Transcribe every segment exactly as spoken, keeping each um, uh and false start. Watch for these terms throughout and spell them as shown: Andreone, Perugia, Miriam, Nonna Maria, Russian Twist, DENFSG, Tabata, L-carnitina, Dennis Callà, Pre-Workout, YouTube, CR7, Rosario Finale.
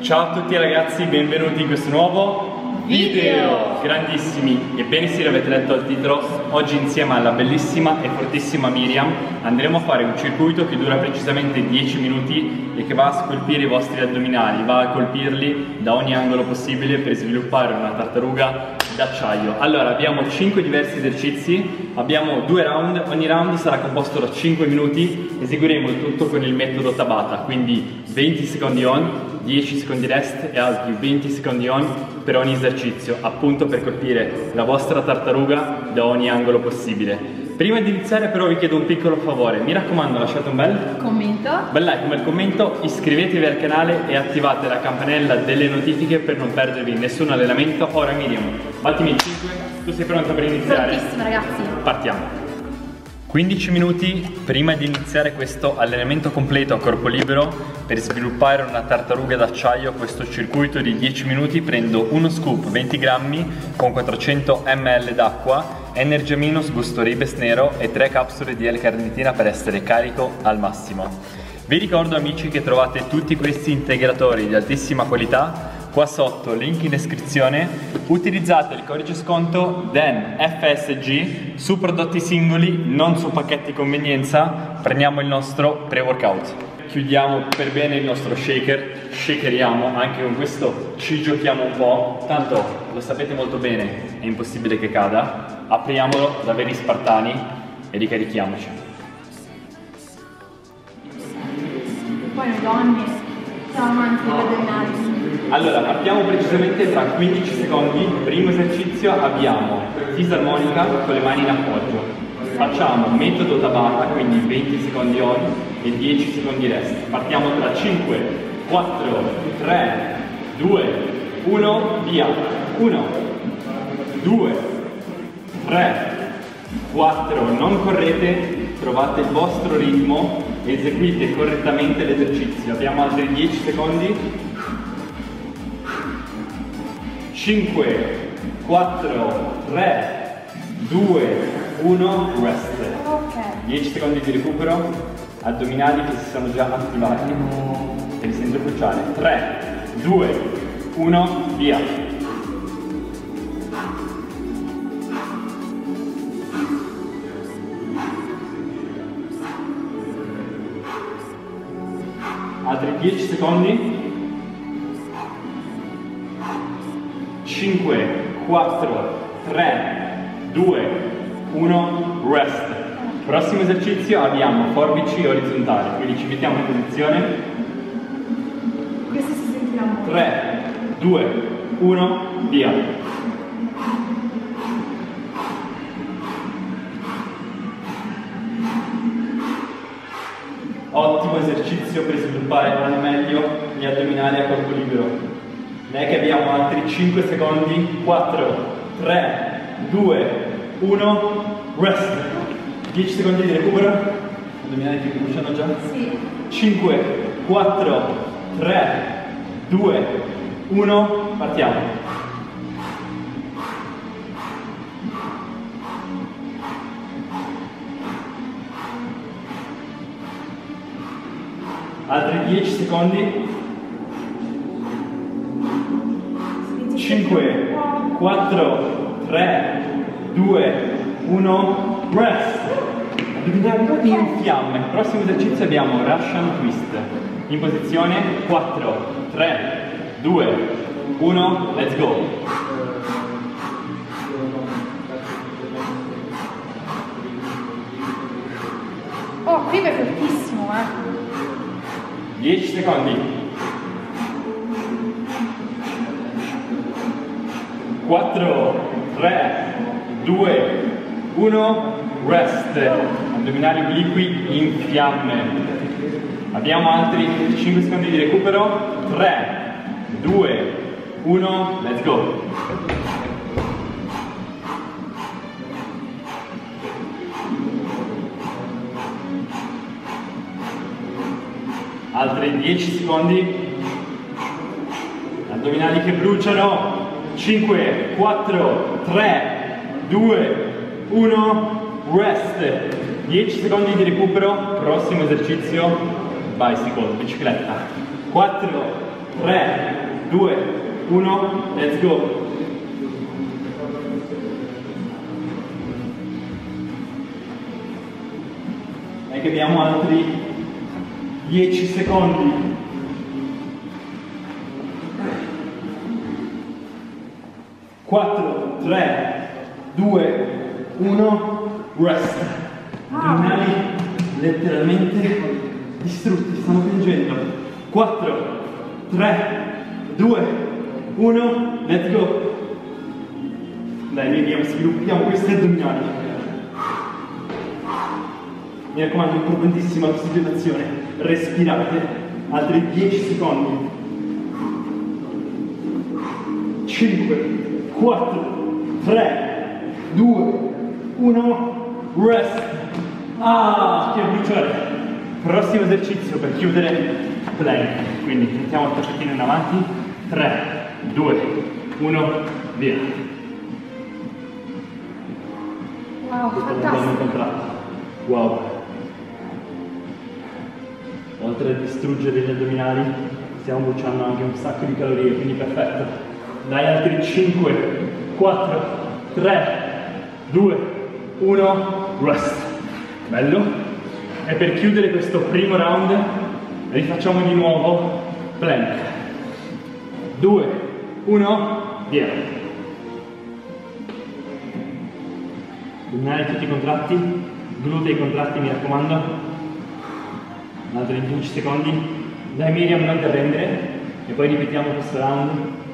Ciao a tutti ragazzi, benvenuti in questo nuovo video! Grandissimi! Ebbene sì, l'avete letto al titolo, oggi insieme alla bellissima e fortissima Miriam andremo a fare un circuito che dura precisamente dieci minuti e che va a scolpire i vostri addominali, va a colpirli da ogni angolo possibile per sviluppare una tartaruga d'acciaio. Allora, abbiamo cinque diversi esercizi, abbiamo due round, ogni round sarà composto da cinque minuti, eseguiremo il tutto con il metodo Tabata, quindi venti secondi on, dieci secondi rest e altri venti secondi on per ogni esercizio, appunto per colpire la vostra tartaruga da ogni angolo possibile. Prima di iniziare però vi chiedo un piccolo favore, mi raccomando lasciate un bel commento, bel like, un bel commento, iscrivetevi al canale e attivate la campanella delle notifiche per non perdervi nessun allenamento. Ora Miriam, battimi il cinque, tu sei pronta per iniziare? Prontissima ragazzi! Partiamo! quindici minuti prima di iniziare questo allenamento completo a corpo libero per sviluppare una tartaruga d'acciaio. Questo circuito di dieci minuti prendo uno scoop venti grammi con quattrocento millilitri d'acqua, Energy Minus gusto ribes nero e tre capsule di L-carnitina per essere carico al massimo. Vi ricordo amici che trovate tutti questi integratori di altissima qualità qua sotto, link in descrizione, utilizzate il codice sconto D E N F S G su prodotti singoli, non su pacchetti convenienza, prendiamo il nostro pre-workout. Chiudiamo per bene il nostro shaker, shakeriamo, anche con questo ci giochiamo un po', tanto lo sapete molto bene, è impossibile che cada, apriamolo da veri spartani e ricarichiamoci. Poi le donne sono amanti degli addominali. Allora, partiamo precisamente tra quindici secondi, primo esercizio abbiamo fisarmonica con le mani in appoggio. Facciamo metodo Tabata, quindi venti secondi on e dieci secondi rest. Partiamo tra cinque, quattro, tre, due, uno, via. uno, due, tre, quattro, non correte, trovate il vostro ritmo, eseguite correttamente l'esercizio. Abbiamo altri dieci secondi. cinque, quattro, tre, due, uno, rest. Okay. dieci secondi di recupero, addominali che si sono già attivati e li sento bruciare. tre, due, uno, via. Altri dieci secondi. cinque, quattro, tre, due, uno, rest. Prossimo esercizio abbiamo forbici orizzontali, quindi ci mettiamo in posizione. tre, due, uno, via. Ottimo esercizio per sviluppare al meglio gli addominali a corpo libero. Dai che abbiamo altri cinque secondi, quattro, tre, due, uno, rest. dieci secondi di recupero, addominali che bruciano già? Sì. cinque, quattro, tre, due, uno, partiamo. Altri dieci secondi. cinque, quattro, tre, due, uno, rest. Addominali in fiamme. Prossimo esercizio abbiamo Russian Twist. In posizione quattro, tre, due, uno, let's go. Oh, qui è fortissimo, eh. dieci secondi. quattro, tre, due, uno, rest. Addominali obliqui in fiamme. Abbiamo altri cinque secondi di recupero. tre, due, uno, let's go. Altri dieci secondi. Addominali che bruciano. cinque, quattro, tre, due, uno, rest. dieci secondi di recupero, prossimo esercizio, bicycle, bicicletta. 4, tre, due, uno, let's go! E che abbiamo altri dieci secondi. quattro, tre, due, uno, rest. I giornali letteralmente distrutti, stanno piangendo. quattro, tre, due, uno, let's go. Dai, Miriam, sviluppiamo questi addominali. Mi raccomando, è importantissima la situazione. Respirate, altri dieci secondi. cinque, quattro, tre, due, uno, rest. Ah, che bruciore. Prossimo esercizio per chiudere, plank. Quindi mettiamo il tacchettino in avanti. tre, due, uno, via. Wow, questo fantastico. Wow. Oltre a distruggere gli addominali, stiamo bruciando anche un sacco di calorie, quindi perfetto. Dai, altri cinque, quattro, tre, due, uno, rest. Bello. E per chiudere questo primo round rifacciamo di nuovo plank. due, uno, via. Tornare tutti i contratti, glutei contratti, mi raccomando. Altri dieci secondi. Dai Miriam, non ti arrendere. E poi ripetiamo questo round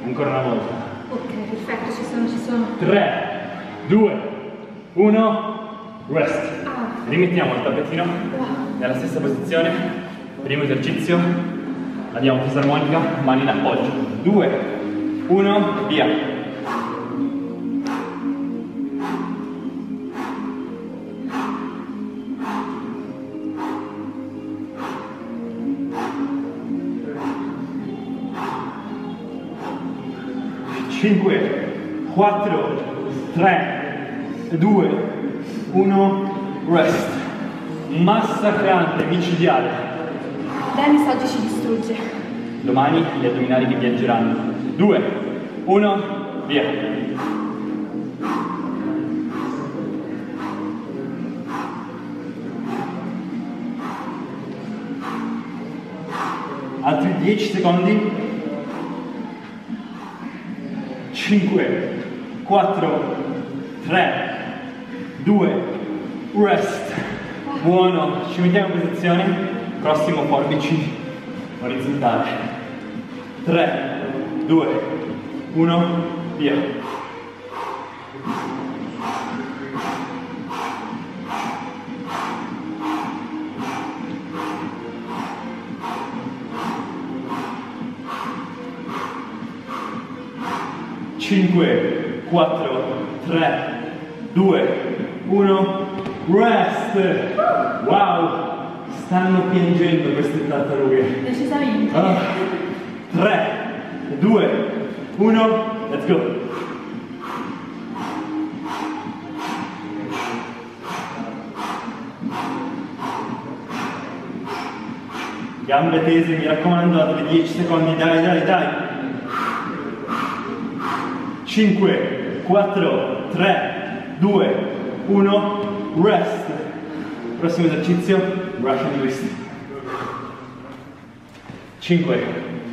ancora una volta. Ok, perfetto, ci sono, ci sono. tre, due, uno, rest. Ah. Rimettiamo il tablettino wow. nella stessa posizione. Primo esercizio. Andiamo fisarmonica, mani in appoggio. due, uno, via. cinque, quattro, tre, due, uno, rest. Massacrante, micidiale. Dennis oggi ci distrugge. Domani gli addominali che piangeranno. due, uno, via. Altri dieci secondi. cinque, quattro, tre, due, rest. Buono, ci mettiamo in posizione. Prossimo forbici orizzontale. tre, due, uno, via. cinque, quattro, tre, due, uno, rest! Wow! Stanno piangendo queste tartarughe! Decisamente! Ah. tre, due, uno, let's go! Gambe tese, mi raccomando, altri dieci secondi, dai, dai, dai! cinque, quattro, tre, due, uno, rest. Prossimo esercizio, Russian Twist. cinque,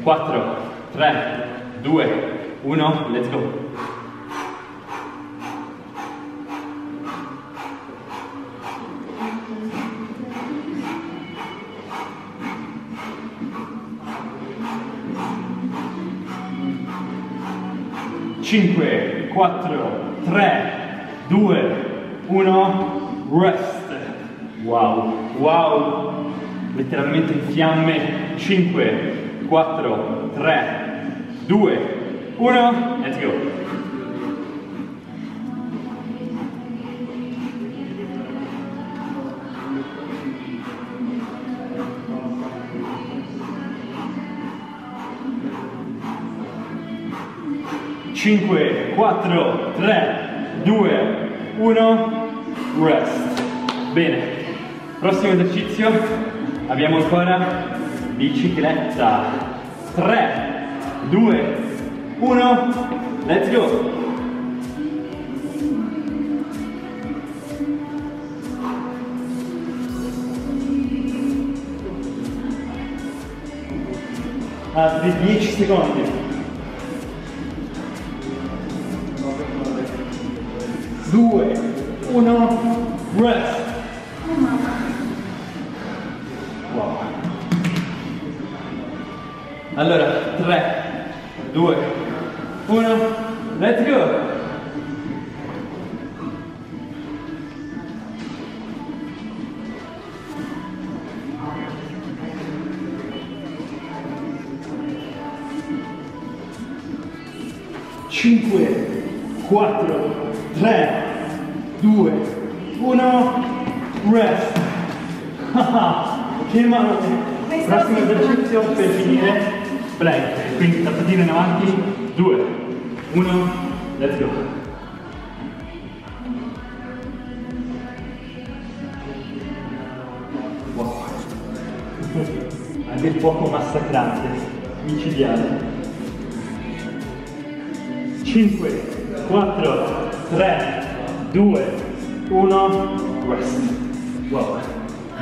quattro, tre, due, uno, let's go. cinque, quattro, tre, due, uno, rest. Wow, wow, letteralmente in fiamme. cinque, quattro, tre, due, uno, let's go. cinque, quattro, tre, due, uno, rest. Bene, prossimo esercizio, abbiamo ancora bicicletta. tre, due, uno, let's go! Altri dieci secondi. due, uno, rest. Wow. Allora, tre, due, uno, let's go. cinque, quattro, tre, due, uno, rest. Che mano! Prossimo esercizio per finire, plank. Quindi tappatina in avanti, due, uno, let's go. Wow. Anche il fuoco massacrante, micidiale. cinque, quattro, tre, due, uno, rest. Wow.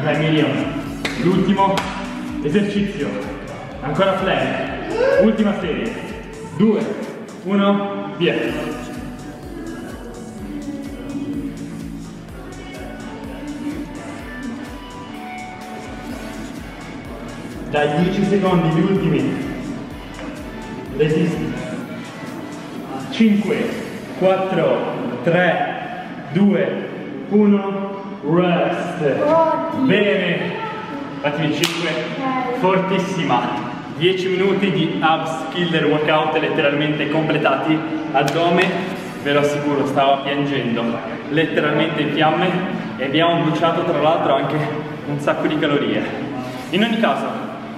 Dai Miriam, l'ultimo esercizio. Ancora plank. Ultima serie. due, uno, via. Dai dieci secondi gli ultimi. Resisti. cinque, quattro, tre, due, uno, rest. Forti. Bene, fatemi cinque, fortissima. dieci minuti di abs killer workout letteralmente completati. Addome, ve lo assicuro, stava piangendo, letteralmente in fiamme, e abbiamo bruciato tra l'altro anche un sacco di calorie. In ogni caso,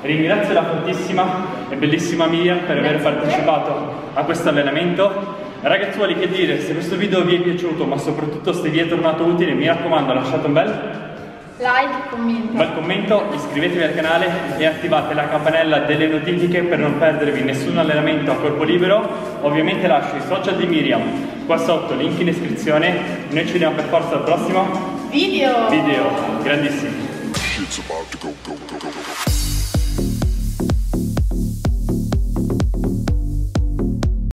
ringrazio la fortissima e bellissima Miriam per aver partecipato a questo allenamento. Ragazzuoli, che dire, se questo video vi è piaciuto, ma soprattutto se vi è tornato utile, mi raccomando, lasciate un bel like, commento. bel commento, iscrivetevi al canale e attivate la campanella delle notifiche per non perdervi nessun allenamento a corpo libero. Ovviamente lascio i social di Miriam qua sotto, link in descrizione. Noi ci vediamo per forza al prossimo video, video grandissimo.